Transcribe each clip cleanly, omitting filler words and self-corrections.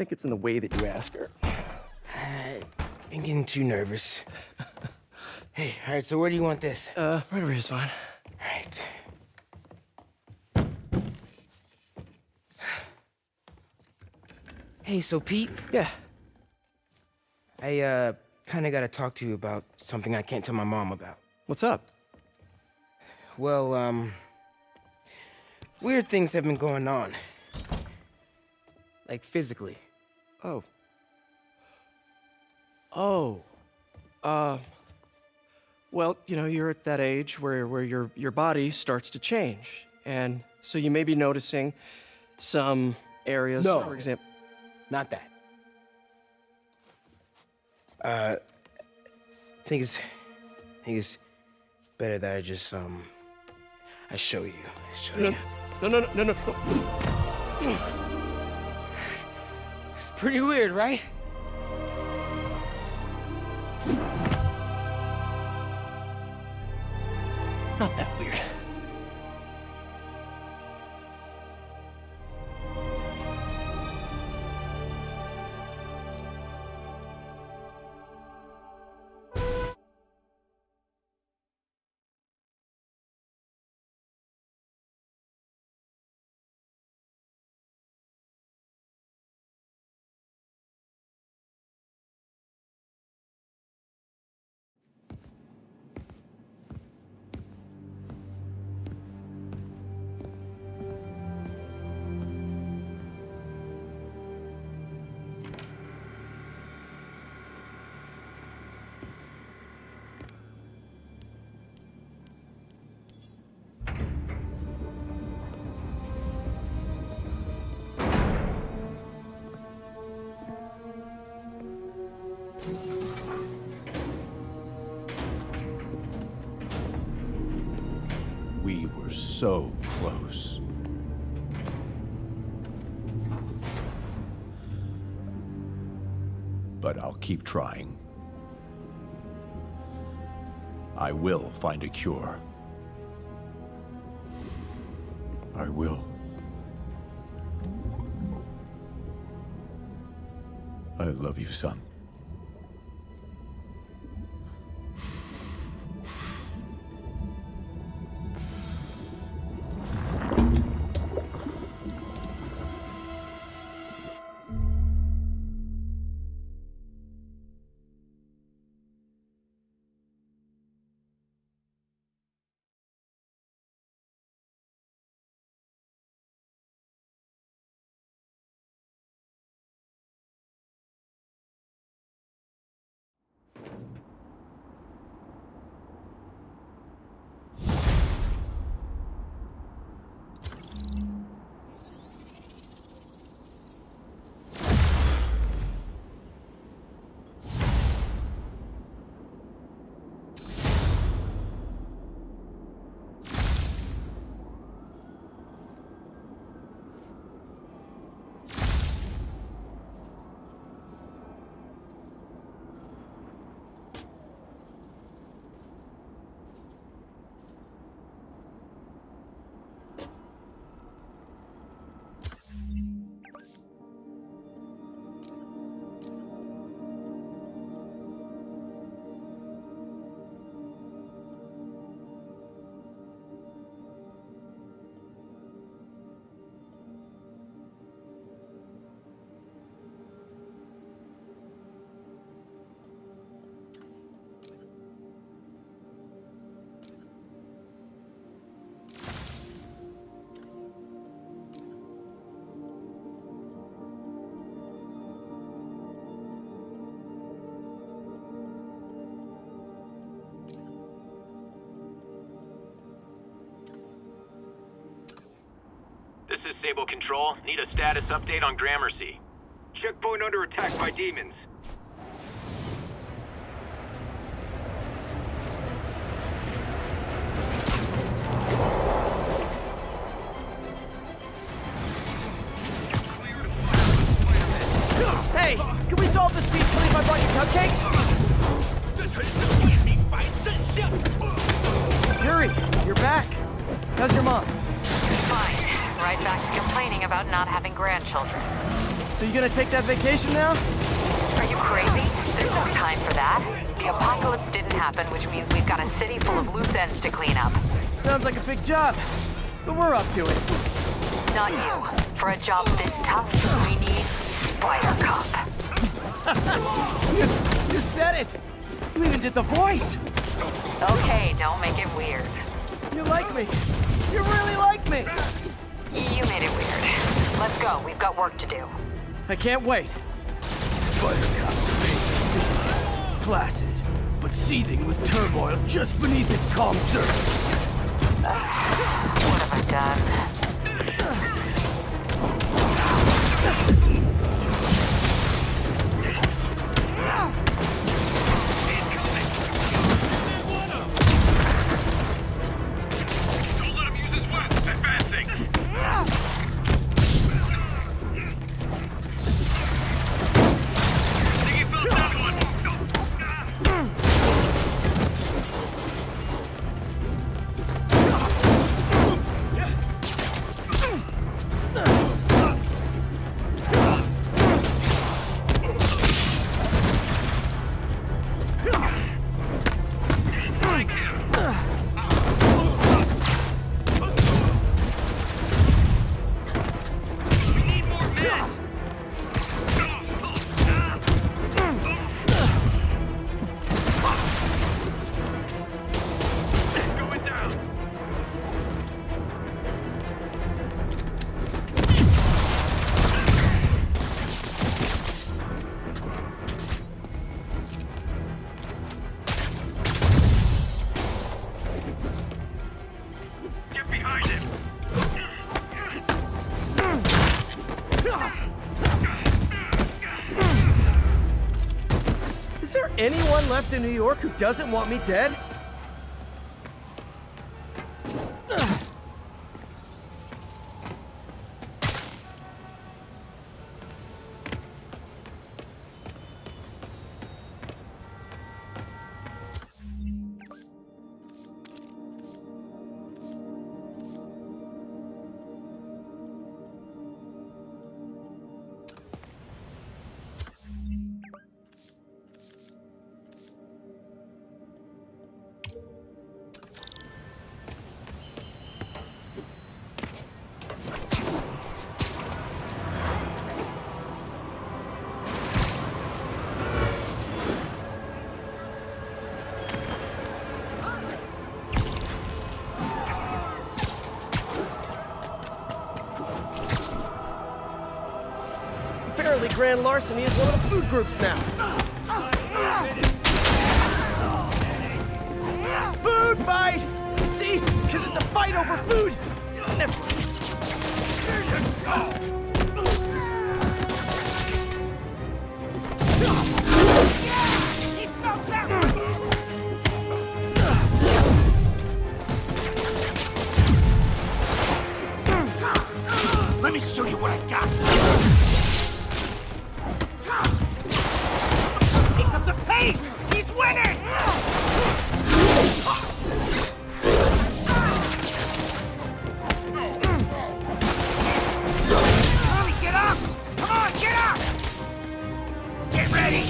think it's in the way that you ask her. I'm getting too nervous. Hey, all right, so where do you want this? Right over here is fine. All right. Hey, so Pete? Yeah? I, kind of got to talk to you about something I can't tell my mom about. What's up? Well, weird things have been going on. Like, physically. Oh. Oh. Well, you know, you're at that age where your body starts to change. And so you may be noticing some areas, no, for example. Not that. I think it's better that I just, I show you. I show you. No. It's pretty weird, right? Not that weird. So close. But I'll keep trying. I will find a cure. I will. I love you, son. Stable control. Need a status update on Gramercy. Checkpoint under attack by demons. Hey, can we solve this peacefully if I brought you cupcakes? Yuri, you're back. How's your mom? Fine. Right back to complaining about not having grandchildren. So you gonna take that vacation now? Are you crazy? There's no time for that. The apocalypse didn't happen, which means we've got a city full of loose ends to clean up. Sounds like a big job, but we're up to it. Not you. For a job this tough, we need Spider Cop. You said it! You even did the voice! Okay, don't make it weird. You like me. You really like me! You made it weird. Let's go. We've got work to do. I can't wait. Spider-Cop's amazing. Placid, but seething with turmoil just beneath its calm surface. What have I done? Don't let him use his weapons. Advancing. Anyone left in New York who doesn't want me dead? Apparently, grand larceny is one of the food groups now. Food fight! You see? Because it's a fight over food! Never mind. Let me show you what I got. He's winning! Tommy, get up! Come on, get up! Get ready!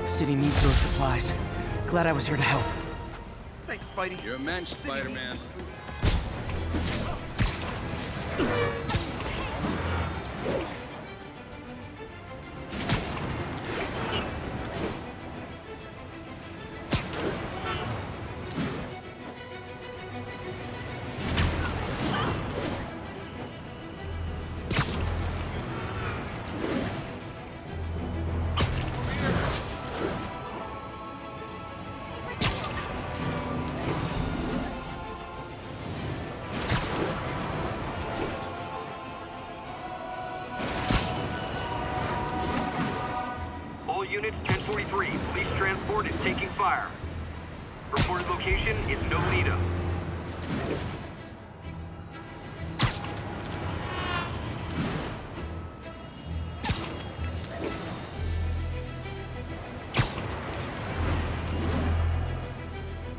The city needs those supplies. Glad I was here to help. Spidey. You're a man, Spider-Man. Unit 1043, police transport is taking fire. Reported location is Nolita.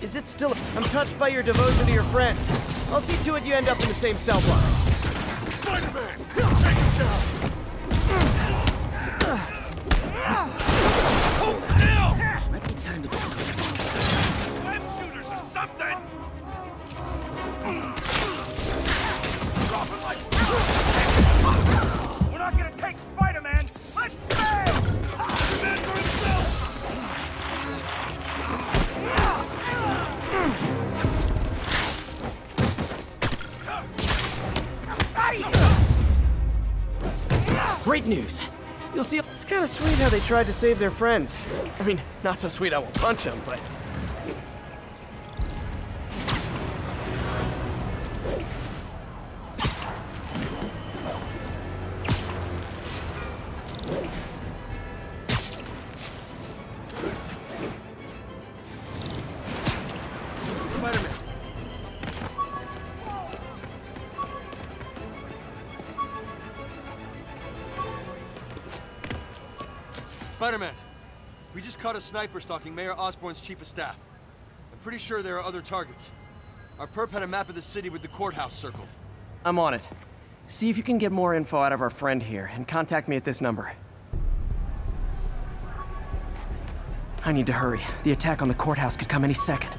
Is it still? I'm touched by your devotion to your friends. I'll see to it you end up in the same cell block. Spider-Man, take him down! Hold still! Might be time to go. Shooters or something! Drop him like... We're not gonna take Spider-Man! Let's fail! Spider-Man for himself! Great news! You'll see, it's kind of sweet how they tried to save their friends. I mean, not so sweet I won't punch them, but... Spider-Man, we just caught a sniper stalking Mayor Osborne's chief of staff. I'm pretty sure there are other targets. Our perp had a map of the city with the courthouse circled. I'm on it. See if you can get more info out of our friend here, and contact me at this number. I need to hurry. The attack on the courthouse could come any second.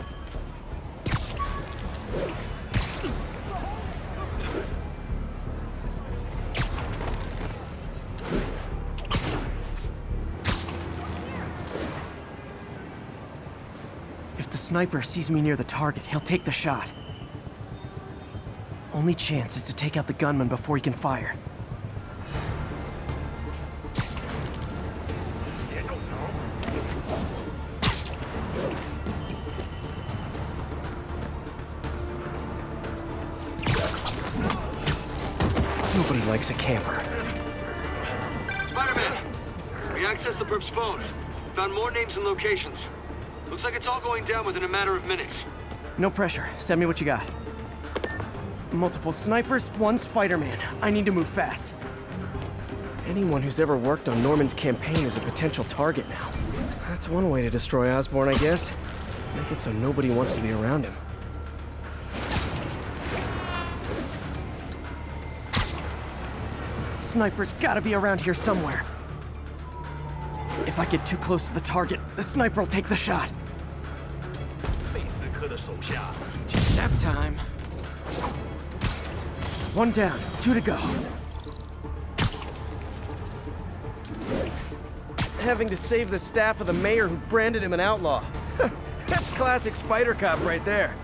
If the sniper sees me near the target, he'll take the shot. Only chance is to take out the gunman before he can fire. Nobody likes a camper. Spider-Man! We accessed the perp's phone. Found more names and locations. Looks like it's all going down within a matter of minutes. No pressure. Send me what you got. Multiple snipers, one Spider-Man. I need to move fast. Anyone who's ever worked on Norman's campaign is a potential target now. That's one way to destroy Osborne, I guess. Make it so nobody wants to be around him. Sniper's gotta be around here somewhere. If I get too close to the target, the sniper will take the shot. Nap time. One down, two to go. Having to save the staff of the mayor who branded him an outlaw. That's classic Spider Cop right there.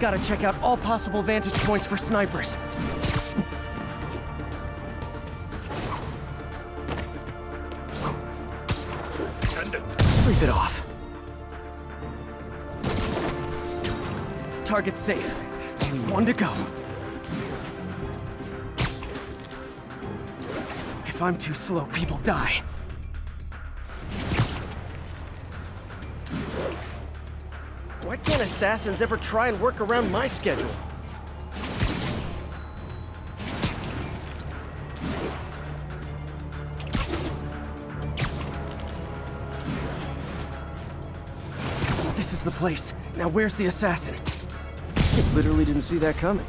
Gotta check out all possible vantage points for snipers. Sleep it off. Target safe. Only one to go. If I'm too slow, people die. Why can't assassins ever try and work around my schedule? This is the place. Now where's the assassin? I literally didn't see that coming.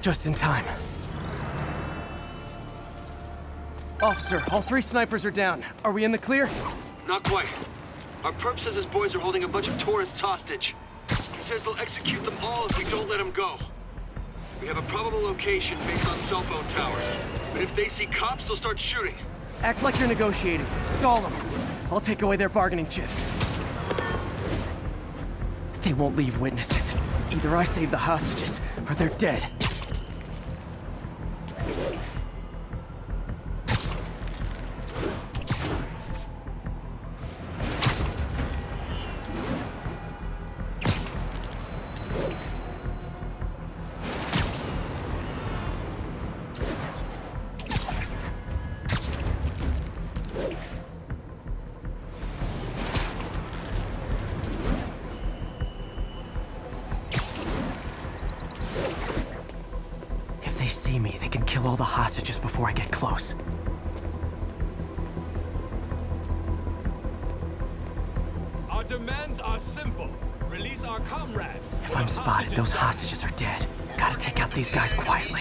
Just in time. Officer, all three snipers are down. Are we in the clear? Not quite. Our perp says his boys are holding a bunch of tourists hostage. He says they'll execute them all if we don't let him go. We have a probable location based on cell phone towers. But if they see cops, they'll start shooting. Act like you're negotiating. Stall them. I'll take away their bargaining chips. They won't leave witnesses. Either I save the hostages, or they're dead. If they see me, they can kill all the hostages before I get close. Our demands are simple. Release our comrades. If I'm spotted, those hostages are dead. Gotta take out these guys quietly.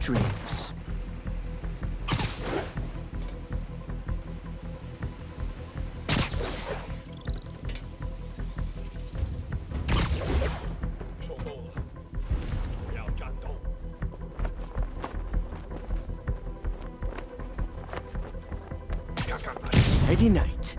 Dreams. Lady Knight.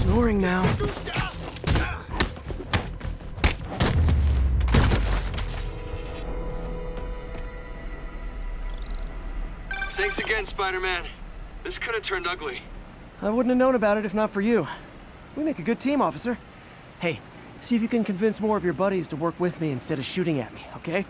Snoring now. Thanks again, Spider-Man. This could have turned ugly. I wouldn't have known about it if not for you. We make a good team, officer. Hey, see if you can convince more of your buddies to work with me instead of shooting at me, okay?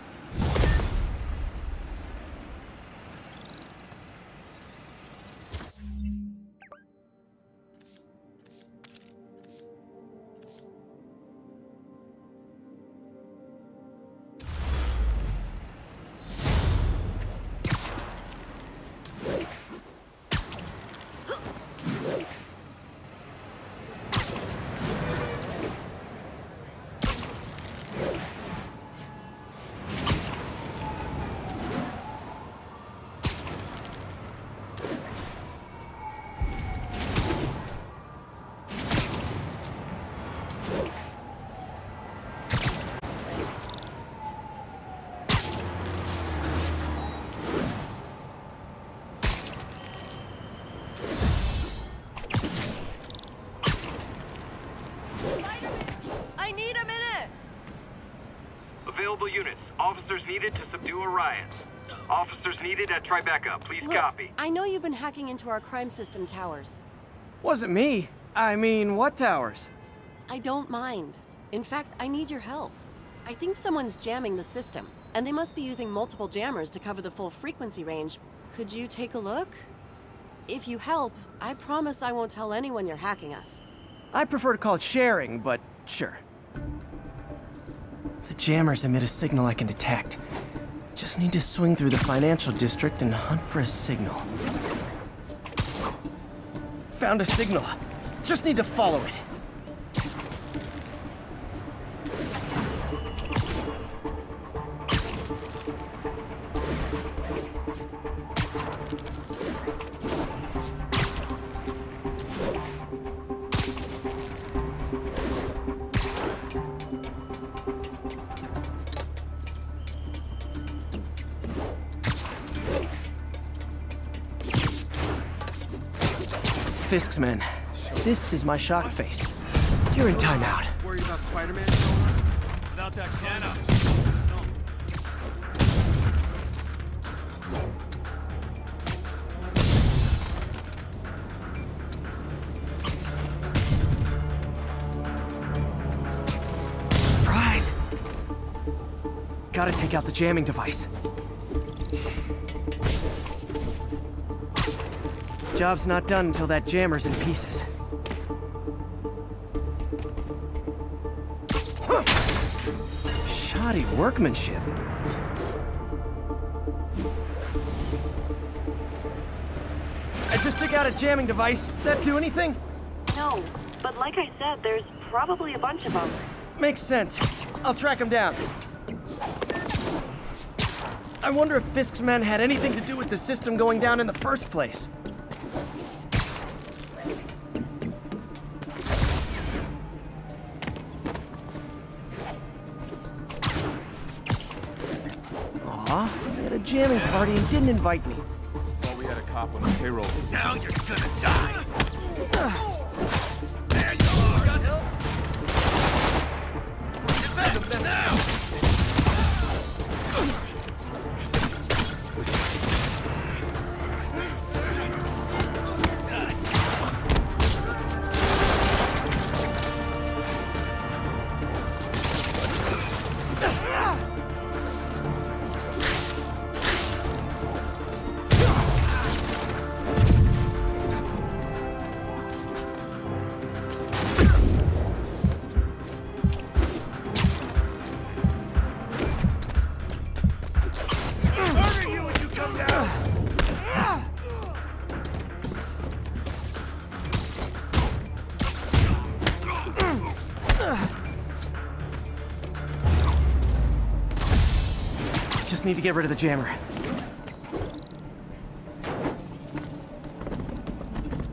available units. Officers needed to subdue a riot. Officers needed at Tribeca. Please copy. I know you've been hacking into our crime system towers. Wasn't me. I mean, what towers? I don't mind. In fact, I need your help. I think someone's jamming the system, and they must be using multiple jammers to cover the full frequency range. Could you take a look? If you help, I promise I won't tell anyone you're hacking us. I prefer to call it sharing, but sure. The jammers emit a signal I can detect. Just need to swing through the financial district and hunt for a signal. Found a signal. Just need to follow it. Fisk's men, this is my shock face. You're in timeout. Worry about Spider-Man? Without that cannon. Surprise! Gotta take out the jamming device. Job's not done until that jammer's in pieces. Shoddy workmanship. I just took out a jamming device. Did that do anything? No, but like I said, there's probably a bunch of them. Makes sense. I'll track them down. I wonder if Fisk's men had anything to do with the system going down in the first place. Jamming party and didn't invite me. Thought we had a cop on the payroll. Now you're gonna die. There you are. Got help. Get back need to get rid of the jammer.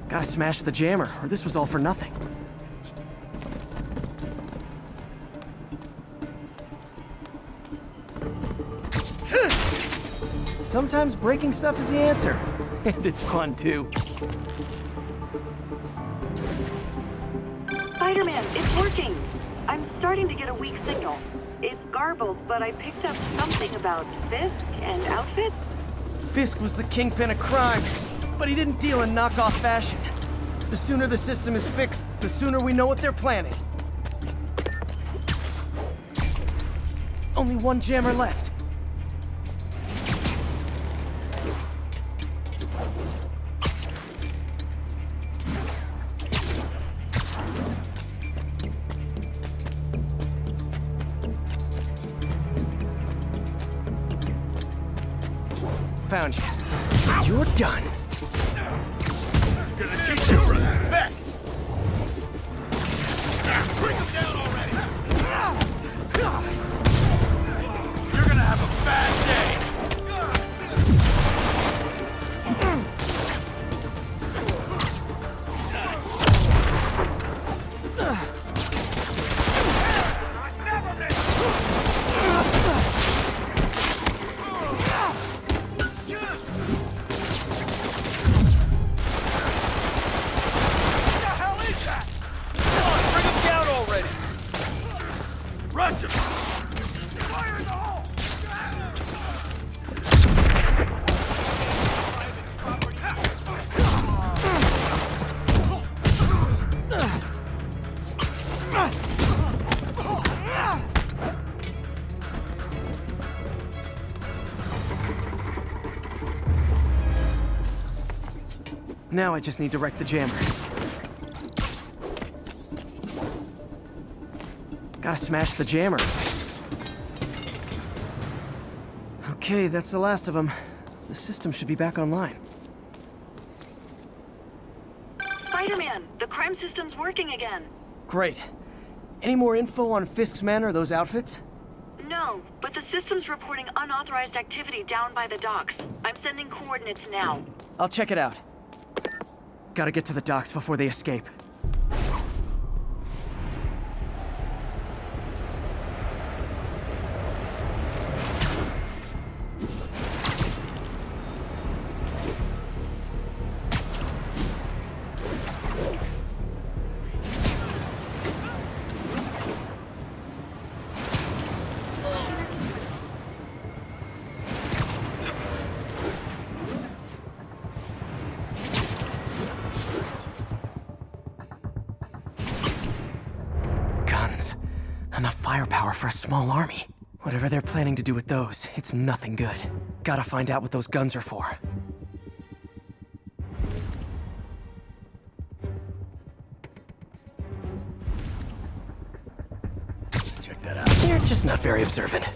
Gotta smash the jammer, or this was all for nothing. Sometimes breaking stuff is the answer. And it's fun, too. Spider-Man, it's working! I'm starting to get a weak signal. It's garbled, but I picked up something about Fisk and outfits. Fisk was the kingpin of crime, but he didn't deal in knockoff fashion. The sooner the system is fixed, the sooner we know what they're planning. Only one jammer left. Found you. Ow. You're done. Gonna teach you respect. Bring him down already. You're gonna have a bad day. Now I just need to wreck the jammer. Gotta smash the jammer. Okay, that's the last of them. The system should be back online. Spider-Man, the crime system's working again. Great. Any more info on Fisk's men or those outfits? No, but the system's reporting unauthorized activity down by the docks. I'm sending coordinates now. I'll check it out. Gotta get to the docks before they escape. Enough firepower for a small army. Whatever they're planning to do with those, it's nothing good. Gotta find out what those guns are for. Check that out. They're just not very observant.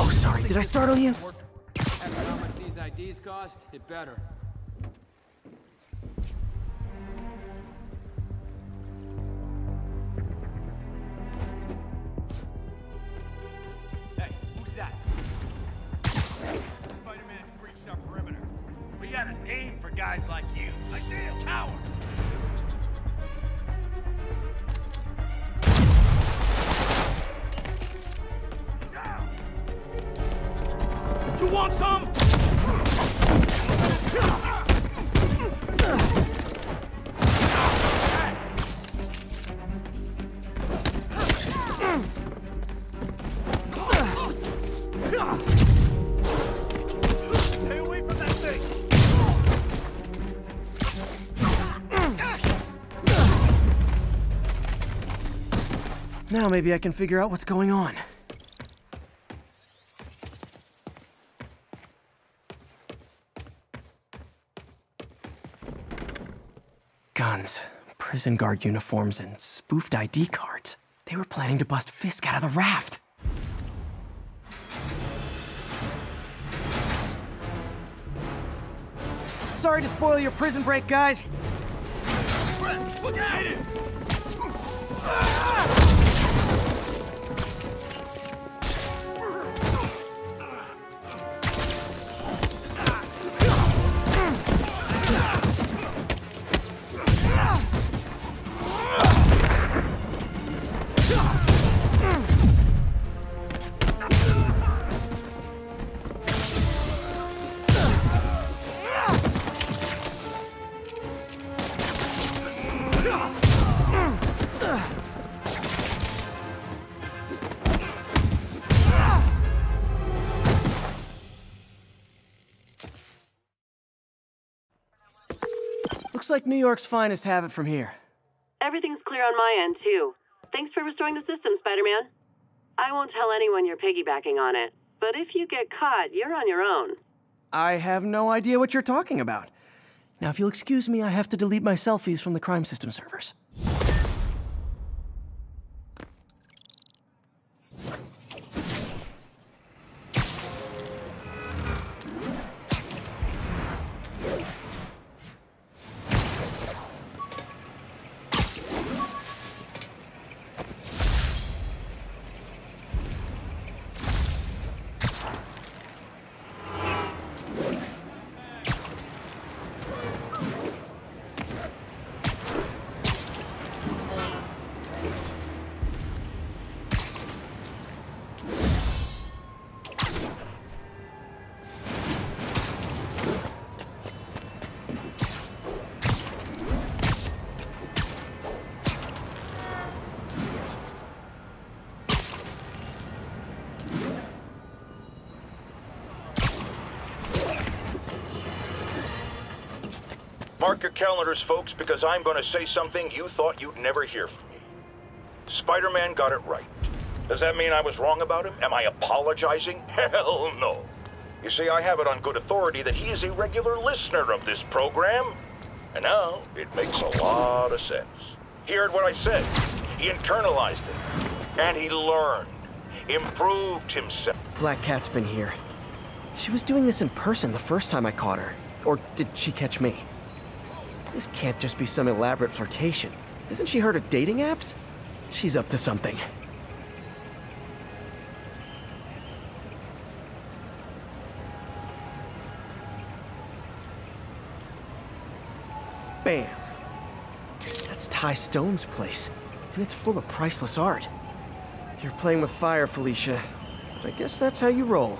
Oh, sorry. Did I startle you? After how much these IDs cost, it better. Hey, who's that? Spider-Man's breached our perimeter. We gotta aim for guys like you. Like they're a coward. You want some? Stay away from that thing. Now maybe I can figure out what's going on. Guns, prison guard uniforms, and spoofed ID cards. They were planning to bust Fisk out of the raft. Sorry to spoil your prison break, guys. Look at it! Looks like New York's finest have it from here. Everything's clear on my end, too. Thanks for restoring the system, Spider-Man. I won't tell anyone you're piggybacking on it, but if you get caught, you're on your own. I have no idea what you're talking about. Now, if you'll excuse me, I have to delete my selfies from the crime system servers. Mark your calendars, folks, because I'm going to say something you thought you'd never hear from me. Spider-Man got it right. Does that mean I was wrong about him? Am I apologizing? Hell no. You see, I have it on good authority that he is a regular listener of this program. And now, it makes a lot of sense. He heard what I said. He internalized it. And he learned. Improved himself. Black Cat's been here. She was doing this in person the first time I caught her. Or did she catch me? This can't just be some elaborate flirtation. Isn't she heard of dating apps? She's up to something. Bam. That's Ty Stone's place, and it's full of priceless art. You're playing with fire, Felicia. But I guess that's how you roll.